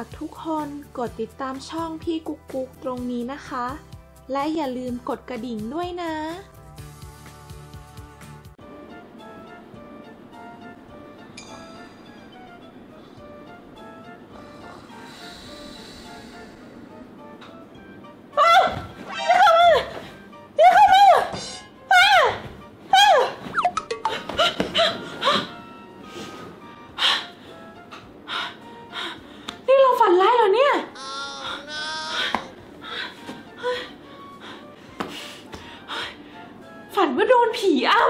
ากทุกคนกดติดตามช่องพี่กุ๊กกุ๊กตรงนี้นะคะและอย่าลืมกดกระดิ่งด้วยนะฝันว่าโดนผีอ้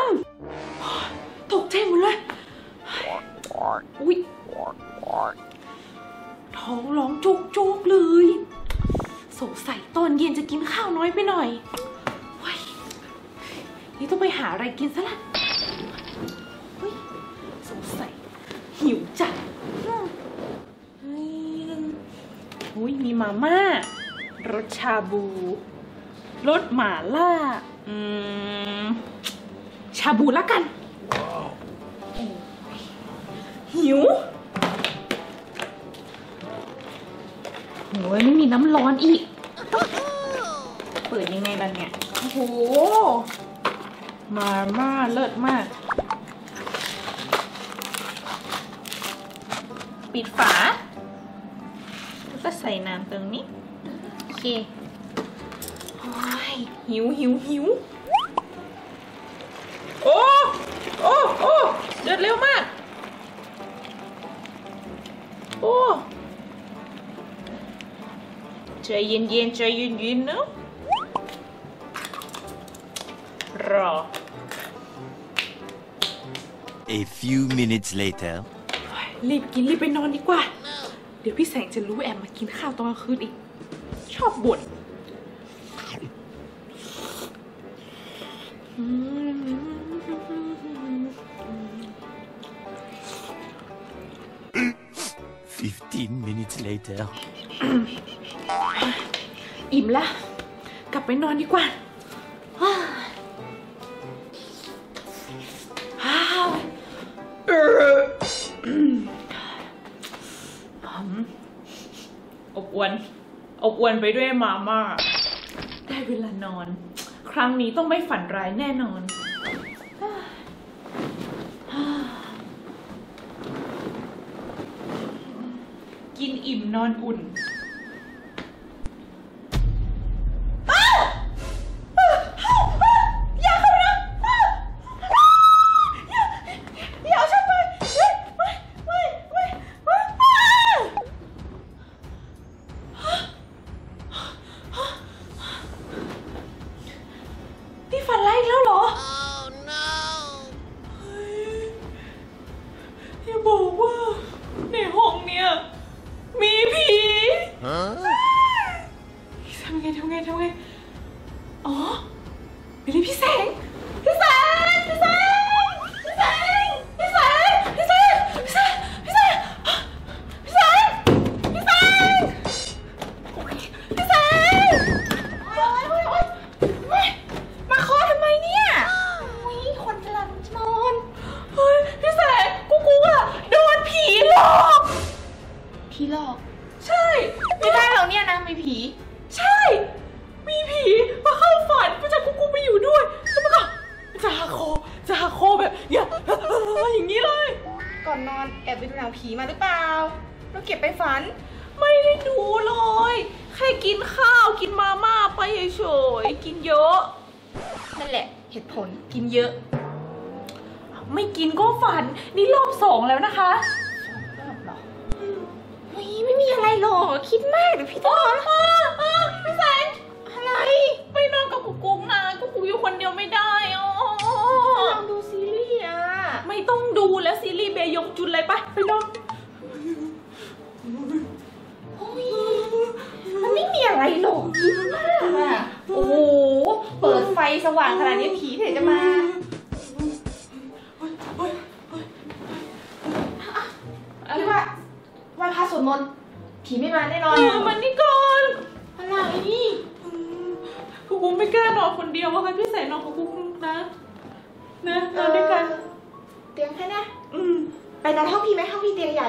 ำตกใจหมดเลยอุ๊ยท้องร้องจุกๆเลยสงสัยตอนเย็นจะกินข้าวน้อยไปหน่อยนี่ต้องไปหาอะไรกินซะละสงสัยหิวจัดอุ๊ยมีมาม่ารสชาบูรสหม่าล่าชาบูละกัน wow. หิวโอ้ยไม่มีน้ำร้อนอีก เปิดยังไงล่ะเนี่ยโอ้โหมาม่าเลิศมากปิดฝาแล้วก็ใส่น้ำตรงนี้โอเคหิวโอ้เดือดเร็วมากโอ้ใจเย็นเนอะรอ A few minutes later รีบไปนอนดีกว่าเดี๋ยวพี่แสงจะรู้แอบมากินข้าวตอนกลางคืนอีกชอบบ่น15 minutes later อิ่มละกลับไปนอนดีกว่าอบอวนไปด้วยมาม่าได้เวลานอนครั้งนี้ต้องไม่ฝันร้ายแน่นอนกินอิ่มนอนอุ่นทำไงอ๋อไม่ได้พี่แสงโอ๊ยมาเคาะทำไมเนี่ยอุ๊ยคนกำลังนอนเฮ้ยพี่แสงกูอะโดนผีหลอกใช่ไม่ได้แล้วเนี่ยนะมีผีใช่มีผีมาเข้าฝันมาจากกุ๊กกุ๊กไปอยู่ด้วยแล้วมันก็จะหักคอแบบอย่างนี้เลยก่อนนอนแอบไปดูหนังผีมาหรือเปล่าแล้วเก็บไปฝันไม่ได้ดูเลยแค่กินข้าวกินมาม่าไปเฉยๆกินเยอะนั่นแหละเหตุผลกินเยอะไม่กินก็ฝันนี่รอบสองแล้วนะคะไม่มีอะไรหรอกคิดมากหรือพี่ต้นพี่แสงอะไรไปนอนกับกุ๊กกุ๊กนะกุ๊กกุ๊กอยู่คนเดียวไม่ได้ลองดูซีรีส์อ่ะไม่ต้องดูแล้วซีรีส์เบยงจุนอะไรไปนอนมันไม่มีอะไรหรอกคิดมากอ่ะโอ้โหเปิดไฟสว่างขนาดนี้ผีเถอะจะมาอะไรวะว่าพระสวดมนต์ผีไม่มาแน่นอนมันนี่ก่อนอะไรกูคงไม่กล้านอนคนเดียวว่าใครพี่ใส่นอนกับกูนะนอนด้วยกันเตียงแค่นี้ไปนอนห้องพี่ไหมห้องพี่เตียงใหญ่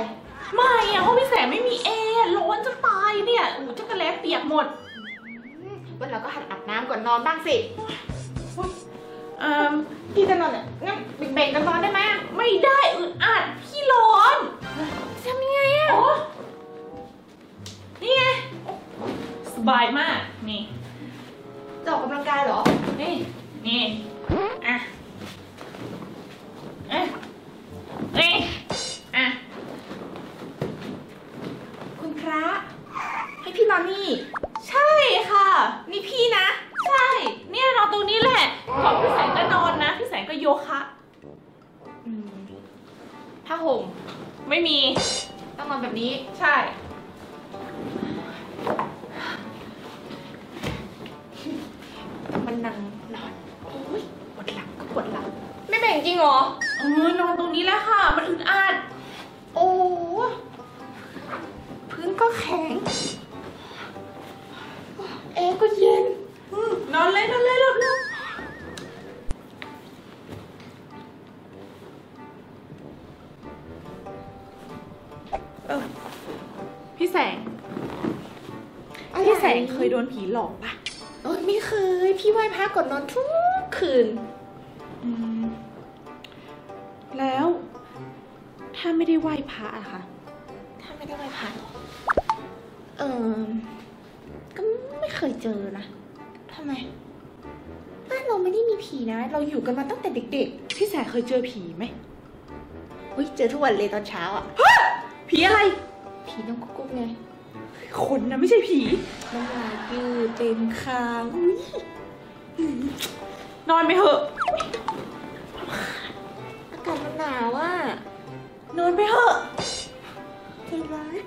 ไม่อะห้องพี่แสงไม่มีแอร์ร้อนจะตายเนี่ยอู๋ช็อกโกแลตเปียกหมดวันเราก็หัดอาบน้ำก่อนนอนบ้างสิพี่จะนอนเนี่ยงั้นเบ่งกันนอนได้ไหมไม่ได้อึดอัดพี่ร้อนทำยังไงอะนี่ไงสบายมากนี่จะออกกำลังกายเหรอนี่นี่อ่ะเอ๊ะเอ๊ะอ่ะคุณพระให้พี่มานี่ใช่ค่ะนี่พี่นะใช่เนี่ยเราตรงนี้แหละของพี่แสงก็นอนนะพี่แสงก็โยคะผ้าห่มไม่มีต้องนอนแบบนี้ใช่มันนั่งนอนโอ้ยปวดหลังก็ปวดหลังไม่แบ่งจริงเหรอเออนอนตรงนี้แล้วค่ะมันอึดอัดโอ้พื้นก็แข็งแอร์ก็เย็นนอนเลยนอนเลยหลับเลยพี่แสงพี่แสงเคยโดนผีหลอกปะโอ้ยไม่เคยพี่ไหว้พระก่อนนอนทุกคืนแล้วถ้าไม่ได้ไหว้พระอะคะถ้าไม่ได้ไหว้พระก็ไม่เคยเจอนะทำไมบ้านเราไม่ได้มีผีนะเราอยู่กันมาตั้งแต่เด็กๆพี่แสงเคยเจอผีไหมเฮ้ยเจอทุกวันเลยตอนเช้าอะผีอะไรผีน้องกุ๊กกุ๊กไงคนนะไม่ใช่ผีน้ำลายยืดเต็มคางอุ้ยนอนไปเถอะอากาศมันหนาวอ่ะนอนไปเถอะใจร้าย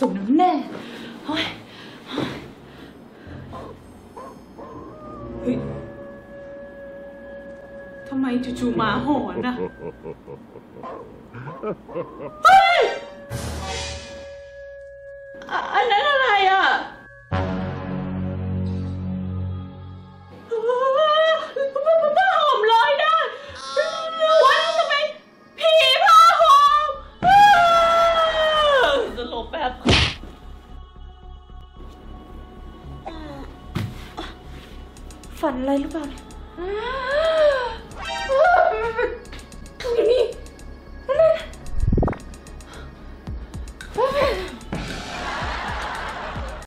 ส่งน้ำแน่เฮ้ยทำไมจู่ๆหมาหอนอะเฮ้ยอันนั้นอะไรอะฝันอะไรหรือเปล่า